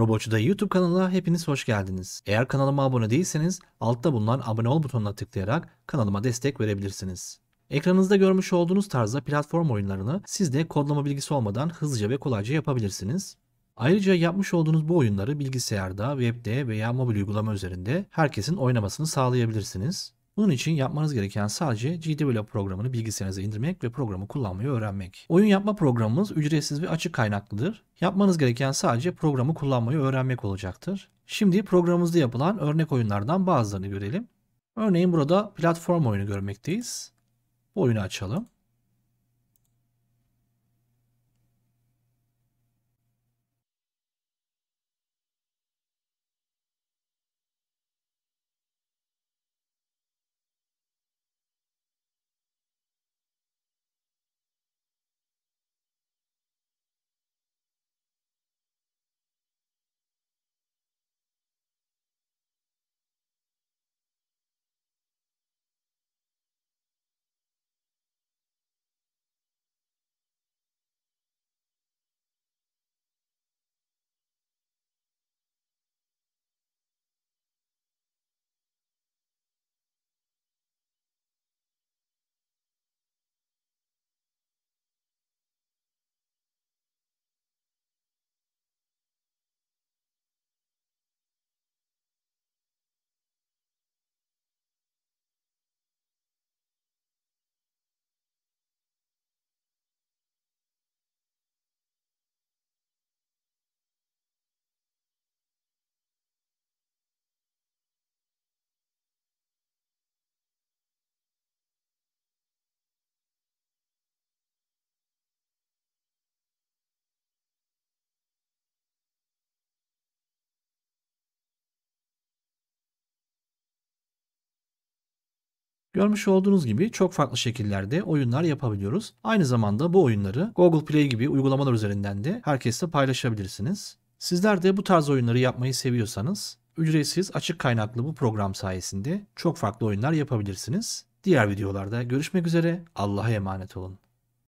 Robotçu'da YouTube kanalına hepiniz hoş geldiniz. Eğer kanalıma abone değilseniz altta bulunan abone ol butonuna tıklayarak kanalıma destek verebilirsiniz. Ekranınızda görmüş olduğunuz tarzda platform oyunlarını siz de kodlama bilgisi olmadan hızlıca ve kolayca yapabilirsiniz. Ayrıca yapmış olduğunuz bu oyunları bilgisayarda, webde veya mobil uygulama üzerinde herkesin oynamasını sağlayabilirsiniz. Bunun için yapmanız gereken sadece GDevelop programını bilgisayarınıza indirmek ve programı kullanmayı öğrenmek. Oyun yapma programımız ücretsiz ve açık kaynaklıdır. Yapmanız gereken sadece programı kullanmayı öğrenmek olacaktır. Şimdi programımızda yapılan örnek oyunlardan bazılarını görelim. Örneğin burada platform oyunu görmekteyiz. Bu oyunu açalım. Görmüş olduğunuz gibi çok farklı şekillerde oyunlar yapabiliyoruz. Aynı zamanda bu oyunları Google Play gibi uygulamalar üzerinden de herkesle paylaşabilirsiniz. Sizler de bu tarz oyunları yapmayı seviyorsanız ücretsiz açık kaynaklı bu program sayesinde çok farklı oyunlar yapabilirsiniz. Diğer videolarda görüşmek üzere. Allah'a emanet olun.